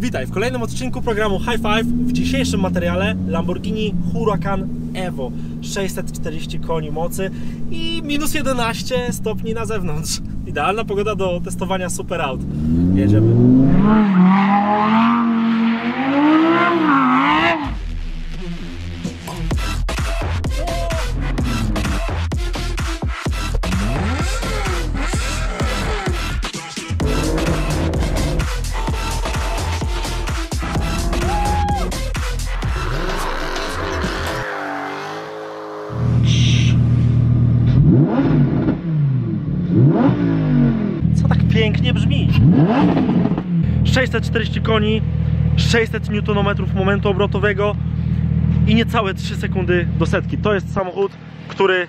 Witaj w kolejnym odcinku programu High Five. W dzisiejszym materiale Lamborghini Huracan Evo 640 koni mocy i minus 11 stopni na zewnątrz. Idealna pogoda do testowania super aut. Jedziemy. Pięknie brzmi. 640 koni, 600 Nm momentu obrotowego i niecałe 3 sekundy do setki. To jest samochód, który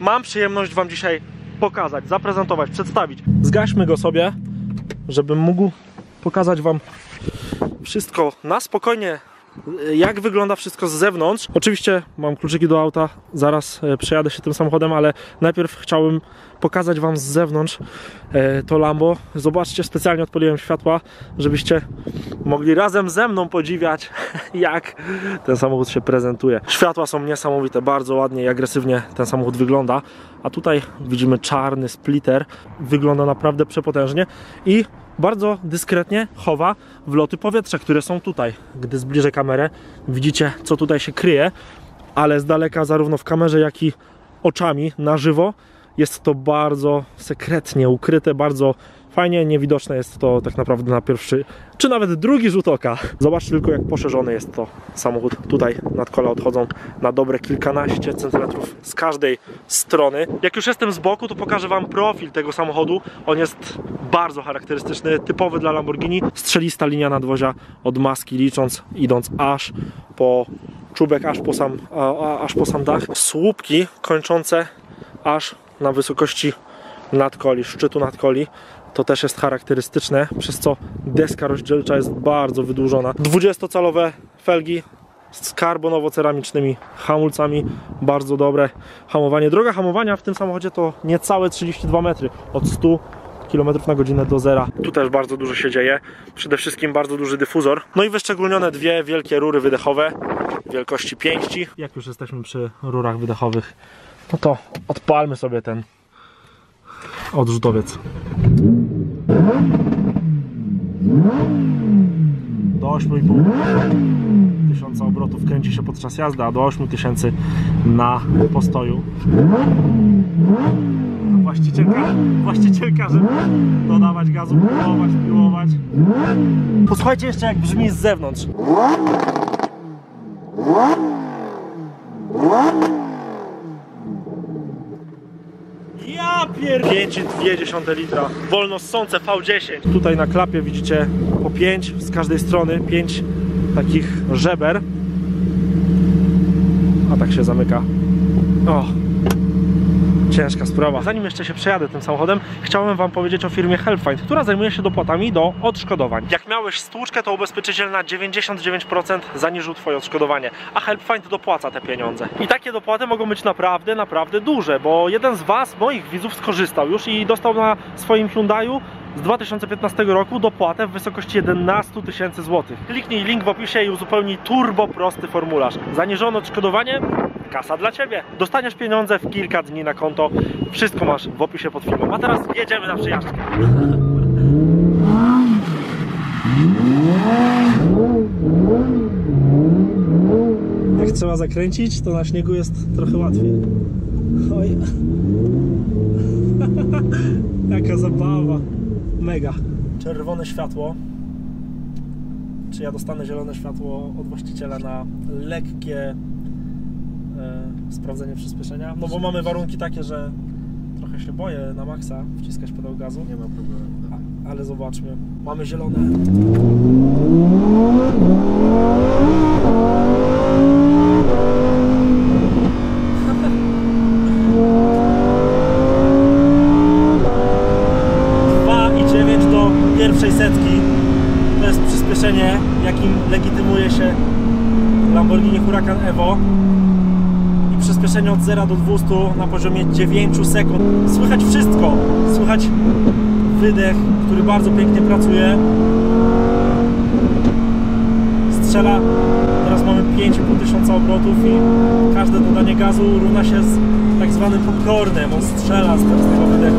mam przyjemność Wam dzisiaj pokazać, zaprezentować, przedstawić. Zgaśmy go sobie, żebym mógł pokazać Wam wszystko na spokojnie, jak wygląda wszystko z zewnątrz. Oczywiście mam kluczyki do auta, zaraz przejadę się tym samochodem, ale najpierw chciałbym pokazać Wam z zewnątrz to Lambo. Zobaczcie, specjalnie odpaliłem światła, żebyście mogli razem ze mną podziwiać, jak ten samochód się prezentuje. Światła są niesamowite, bardzo ładnie i agresywnie ten samochód wygląda. A tutaj widzimy czarny splitter, wygląda naprawdę przepotężnie i bardzo dyskretnie chowa wloty powietrza, które są tutaj. Gdy zbliżę kamerę, widzicie, co tutaj się kryje, ale z daleka, zarówno w kamerze, jak i oczami na żywo, jest to bardzo sekretnie ukryte, bardzo fajnie niewidoczne jest to tak naprawdę na pierwszy, czy nawet drugi rzut oka. Zobaczcie tylko, jak poszerzony jest to samochód. Tutaj nadkola odchodzą na dobre kilkanaście centymetrów z każdej strony. Jak już jestem z boku, to pokażę Wam profil tego samochodu. On jest bardzo charakterystyczny, typowy dla Lamborghini. Strzelista linia nadwozia od maski licząc, idąc aż po czubek, aż po sam dach. Słupki kończące aż na wysokości nadkoli, szczytu nadkoli. To też jest charakterystyczne, przez co deska rozdzielcza jest bardzo wydłużona. 20-calowe felgi z karbonowo-ceramicznymi hamulcami, bardzo dobre hamowanie. Droga hamowania w tym samochodzie to niecałe 32 metry, od 100 km na godzinę do zera. Tu też bardzo dużo się dzieje, przede wszystkim bardzo duży dyfuzor. No i wyszczególnione dwie wielkie rury wydechowe wielkości pięści. Jak już jesteśmy przy rurach wydechowych, no to odpalmy sobie ten odrzutowiec. Do 8500 obrotów kręci się podczas jazdy, a do 8000 na postoju. Właścicielka, żeby dodawać gazu, piłować. Posłuchajcie jeszcze, jak brzmi z zewnątrz. Ja pierdolę! 5,2 litra, wolnossące V10. Tutaj na klapie widzicie po 5 z każdej strony, 5 takich żeber. A tak się zamyka. O, ciężka sprawa. Zanim jeszcze się przejadę tym samochodem, chciałem Wam powiedzieć o firmie HelpFind, która zajmuje się dopłatami do odszkodowań. Jak miałeś stłuczkę, to ubezpieczyciel na 99% zaniżył Twoje odszkodowanie, a HelpFind dopłaca te pieniądze. I takie dopłaty mogą być naprawdę, naprawdę duże, bo jeden z Was, moich widzów, skorzystał już i dostał na swoim Hyundai'u z 2015 roku dopłatę w wysokości 11 tysięcy złotych. Kliknij link w opisie i uzupełnij turbo prosty formularz. Zaniżone odszkodowanie? Kasa dla Ciebie. Dostaniesz pieniądze w kilka dni na konto. Wszystko masz w opisie pod filmem. A teraz jedziemy na przejażdżkę. Jak trzeba zakręcić, to na śniegu jest trochę łatwiej. Oj. Jaka zabawa. Mega. Czerwone światło. Czy ja dostanę zielone światło od właściciela na lekkie sprawdzenie przyspieszenia? No bo mamy warunki takie, że trochę się boję na maksa wciskać pedał gazu. Nie ma problemu. Ale zobaczmy. Mamy zielone. Pierwszej setki to jest przyspieszenie, jakim legitymuje się Lamborghini Huracan Evo, i przyspieszenie od 0 do 200 na poziomie 9 sekund. Słychać wszystko, słychać wydech, który bardzo pięknie pracuje. strzela. Teraz mamy 5500 obrotów i każde dodanie gazu równa się z tak zwanym popcornem. On strzela z tego wydechu.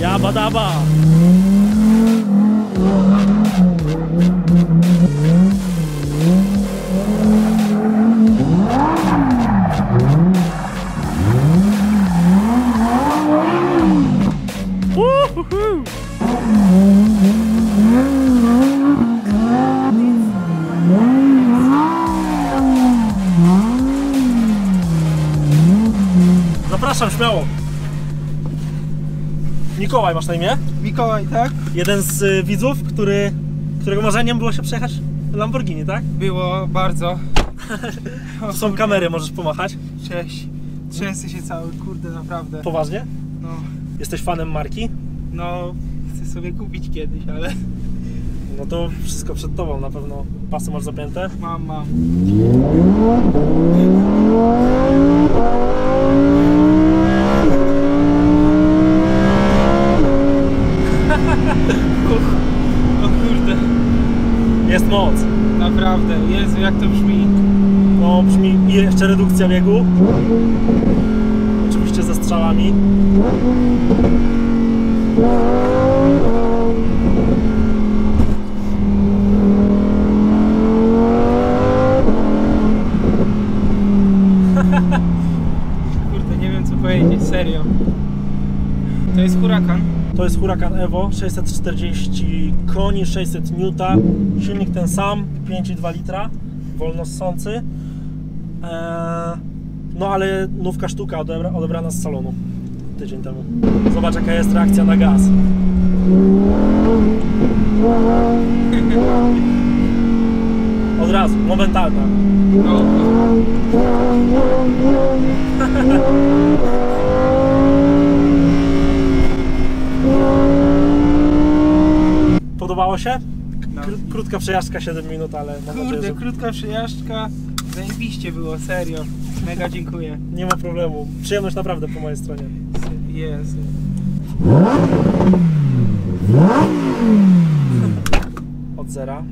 Jabadaba! Zapraszam śmiało. Mikołaj masz na imię? Mikołaj, tak. Jeden z widzów, którego marzeniem było się przejechać Lamborghini, tak? Było, bardzo. Tu są kamery, możesz pomachać. Cześć. Trzęsę się cały, kurde, naprawdę. Poważnie? No. Jesteś fanem marki? No, chcę sobie kupić kiedyś, ale... No to wszystko przed tobą na pewno. Pasy masz zapięte? Mam. O kurde. Jest moc. Naprawdę, Jezu, jak to brzmi. No brzmi, i jeszcze redukcja biegu. Oczywiście ze strzałami. Kurde, nie wiem co powiedzieć, serio. To jest Huracan. To jest Huracan Evo, 640 koni, 600 Newta, silnik ten sam, 5,2 litra, wolnossący. No ale nówka sztuka odebrana z salonu tydzień temu. Zobacz jaka jest reakcja na gaz. Od razu, momentalna. No. Podobało się? Krótka przejażdżka, 7 minut, ale mam kurde, nadzieję, że... krótka przejażdżka, zajebiście było, serio. Mega dziękuję. Nie ma problemu. Przyjemność naprawdę po mojej stronie. Jezu. Od zera.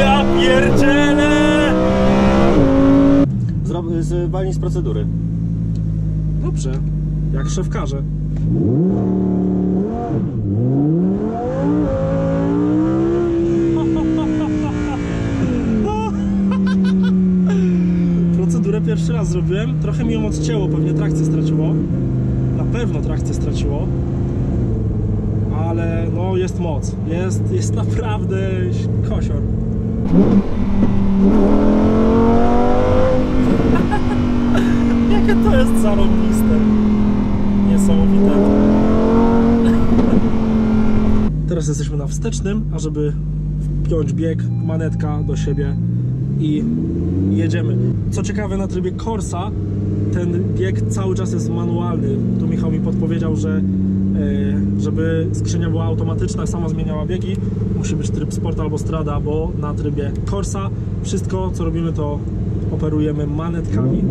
Ja pierdzielę! Zwalnij z procedury. Dobrze, jak szef każe. Procedurę pierwszy raz zrobiłem, trochę mi ją odcięło, pewnie trakcję straciło. Na pewno trakcję straciło. Ale no jest moc, jest naprawdę kosior. Jakie to jest zarąbiste. Niesamowite. Teraz jesteśmy na wstecznym, a żeby wpiąć bieg, manetka do siebie i jedziemy. Co ciekawe, na trybie Corsa ten bieg cały czas jest manualny. Tu Michał mi podpowiedział, że żeby skrzynia była automatyczna, sama zmieniała biegi, musi być tryb sport albo strada, bo na trybie Corsa wszystko co robimy to operujemy manetkami.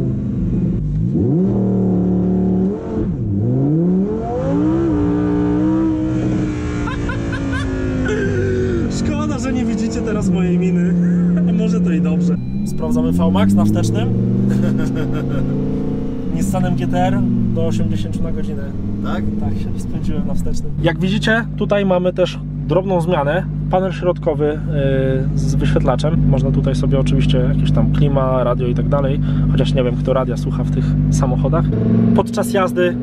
Szkoda, że nie widzicie teraz mojej miny. Może to i dobrze. Sprawdzamy VMAX na wstecznym. Nissanem GTR do 80 na godzinę. Tak? Tak, się spędziłem na wstecznym. Jak widzicie, tutaj mamy też drobną zmianę. Panel środkowy z wyświetlaczem. Można tutaj sobie oczywiście jakieś tam klima, radio i tak dalej. Chociaż nie wiem, kto radia słucha w tych samochodach. Podczas jazdy,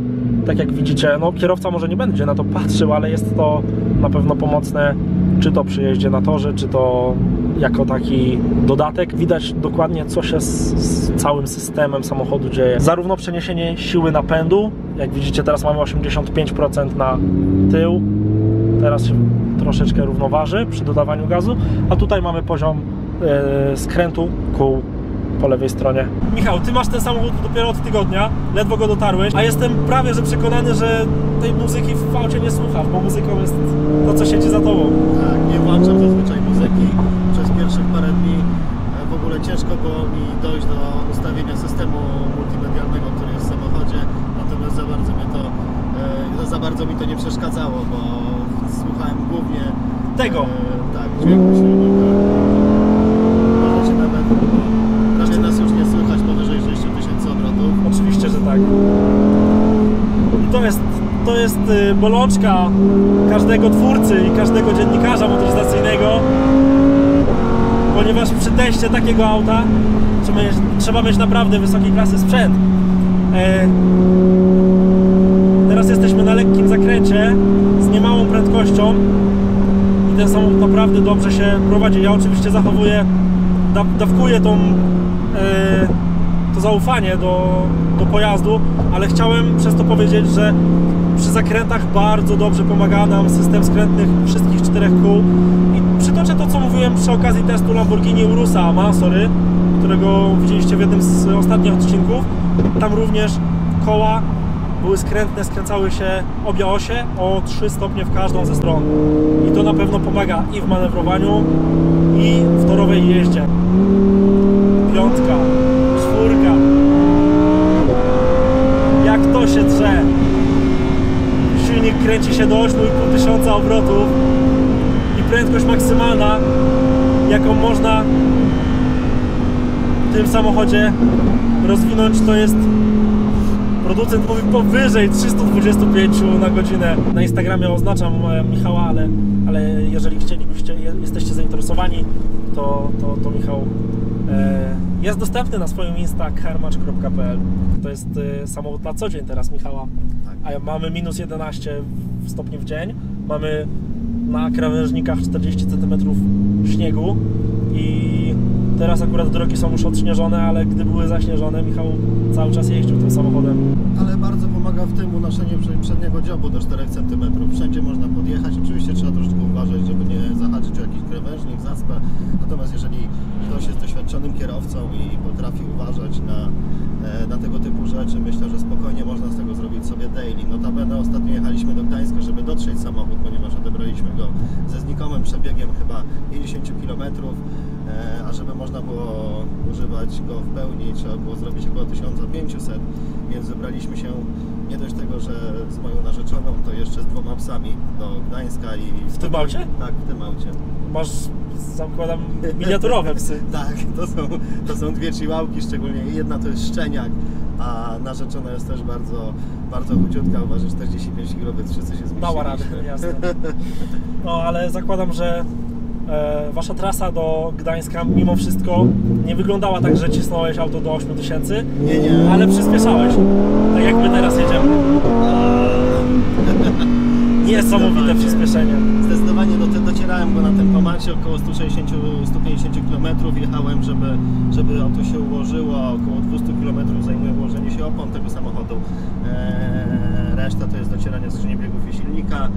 tak jak widzicie, no kierowca może nie będzie na to patrzył, ale jest to na pewno pomocne, czy to przy jeździe na torze, czy to jako taki dodatek. Widać dokładnie co się z całym systemem samochodu dzieje. Zarówno przeniesienie siły napędu, jak widzicie teraz mamy 85% na tył, teraz się troszeczkę równoważy przy dodawaniu gazu, a tutaj mamy poziom skrętu kół po lewej stronie. Michał, ty masz ten samochód dopiero od tygodnia, ledwo go dotarłeś, a jestem prawie że przekonany, że tej muzyki w aucie nie słuchasz, bo muzyką jest to, co siedzi za tobą. Tak, nie włączam zazwyczaj muzyki. Przez pierwszych parę dni w ogóle ciężko było mi dojść do ustawienia systemu multimedialnego, który jest bardzo mi to nie przeszkadzało, bo słuchałem głównie tego. Tak, dźwięku silnika. Możecie nawet prawie nas już nie słychać powyżej 60 000 obrotów. Oczywiście, że tak. I to jest bolączka każdego twórcy i każdego dziennikarza motoryzacyjnego, ponieważ przy teście takiego auta trzeba mieć naprawdę wysokiej klasy sprzęt. Teraz jesteśmy na lekkim zakręcie z niemałą prędkością i ten samochód naprawdę dobrze się prowadzi. Ja oczywiście zachowuję, dawkuję to zaufanie do pojazdu, ale chciałem przez to powiedzieć, że przy zakrętach bardzo dobrze pomaga nam system skrętnych wszystkich 4 kół. I przytoczę to, co mówiłem przy okazji testu Lamborghini Urusa Mansory, którego widzieliście w jednym z ostatnich odcinków. Tam również koła były skrętne, skręcały się obie osie o 3 stopnie w każdą ze stron. I to na pewno pomaga i w manewrowaniu, i w torowej jeździe. 5, 4. Jak to się drze. Silnik kręci się do 8500 obrotów i prędkość maksymalna, jaką można w tym samochodzie rozwinąć, to jest, producent mówi, powyżej 325 na godzinę. Na Instagramie oznaczam Michała, ale jeżeli chcielibyście, jesteście zainteresowani, to Michał jest dostępny na swoim Insta carmatchpl. To jest samochód na co dzień teraz Michała, a mamy minus 11 stopni w dzień, mamy na krawężnikach 40 cm śniegu i teraz akurat drogi są już odśnieżone, ale gdy były zaśnieżone, Michał cały czas jeździł tym samochodem. Ale bardzo pomaga w tym unoszenie przedniego dziobu do 4 cm. Wszędzie można podjechać. Oczywiście trzeba troszeczkę uważać, żeby nie zahaczyć o jakiś krawężnik, zaspę. Natomiast jeżeli ktoś jest doświadczonym kierowcą i potrafi uważać na tego typu rzeczy, myślę, że spokojnie można z tego zrobić sobie daily. Notabene ostatnio jechaliśmy do Gdańska, żeby dotrzeć samochód, ponieważ odebraliśmy go ze znikomym przebiegiem chyba 50 km, a żeby można było używać go w pełni, trzeba było zrobić około 1500, więc wybraliśmy się nie dość tego, że z moją narzeczoną, to jeszcze z 2 psami do Gdańska. I w tym aucie? Tak, w tym aucie. Masz, zakładam, miniaturowe psy. Tak, to są 2 chihuałki, szczególnie jedna to jest szczeniak, a narzeczona jest też bardzo, bardzo chudziutka, uważa, 45 kg, więc wszyscy się zmieściliśmy. Dała radę, jasne. No, ale zakładam, że wasza trasa do Gdańska mimo wszystko nie wyglądała tak, że cisnąłeś auto do 8000, nie. Ale przyspieszałeś, tak jak my teraz jedziemy. Niesamowite przyspieszenie. Zdecydowanie docierałem go na tempomacie około 160-150 km. Jechałem, żeby auto się ułożyło, około 200 km zajmuje ułożenie się opon tego samochodu. Reszta to jest docieranie skrzyni biegów i silnika.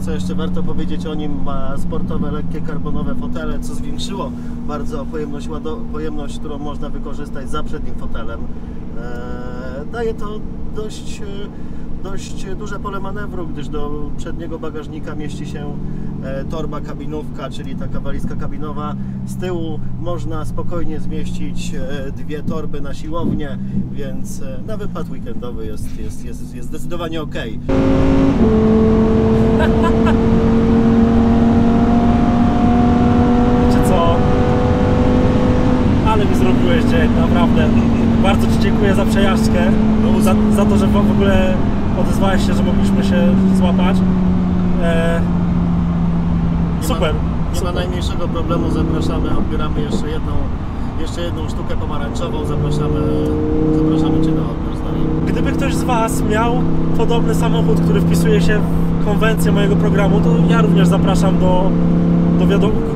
Co jeszcze warto powiedzieć o nim, ma sportowe, lekkie, karbonowe fotele, co zwiększyło bardzo pojemność, którą można wykorzystać za przednim fotelem. Daje to dość duże pole manewru, gdyż do przedniego bagażnika mieści się torba kabinówka, czyli taka walizka kabinowa. Z tyłu można spokojnie zmieścić 2 torby na siłownię, więc na wypad weekendowy jest zdecydowanie ok. Wiecie co? Ale mi zrobiłeś dzień, naprawdę. Bardzo Ci dziękuję za przejażdżkę, za to, że w ogóle odezwałeś się, że mogliśmy się złapać. Super. Nie ma najmniejszego problemu, zapraszamy, odbieramy jeszcze jedną sztukę pomarańczową, zapraszamy Cię na odbiór z nami. Gdyby ktoś z Was miał podobny samochód, który wpisuje się w konwencję mojego programu, to ja również zapraszam do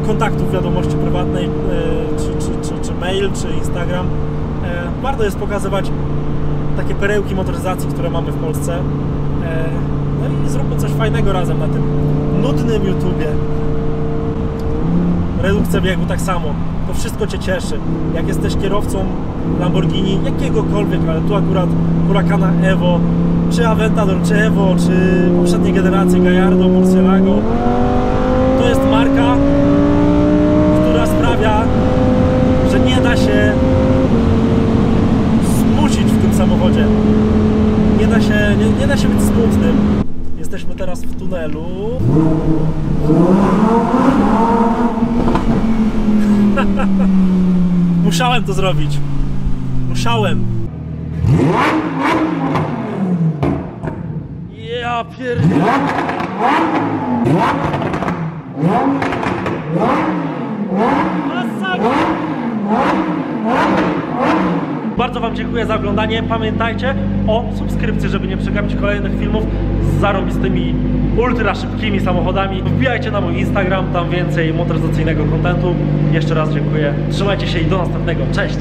kontaktów wiadomości prywatnej, czy mail, czy Instagram. Warto jest pokazywać takie perełki motoryzacji, które mamy w Polsce. No i zróbmy coś fajnego razem na tym nudnym YouTubie. Redukcja biegu tak samo. To wszystko Cię cieszy. Jak jesteś kierowcą Lamborghini, jakiegokolwiek, ale tu akurat Huracana Evo, czy Aventador, czy Evo, czy poprzedniej generacji Gallardo, Murcielago. To jest marka, która sprawia, że nie da się w tym samochodzie. Nie da się nie da się być smutnym. Jesteśmy teraz w tunelu. Musiałem to zrobić. Musiałem. Ja pierdolę. Bardzo Wam dziękuję za oglądanie. Pamiętajcie o subskrypcji, żeby nie przegapić kolejnych filmów z zarobistymi, ultra szybkimi samochodami. Wbijajcie na mój Instagram, tam więcej motoryzacyjnego kontentu. Jeszcze raz dziękuję. Trzymajcie się i do następnego. Cześć!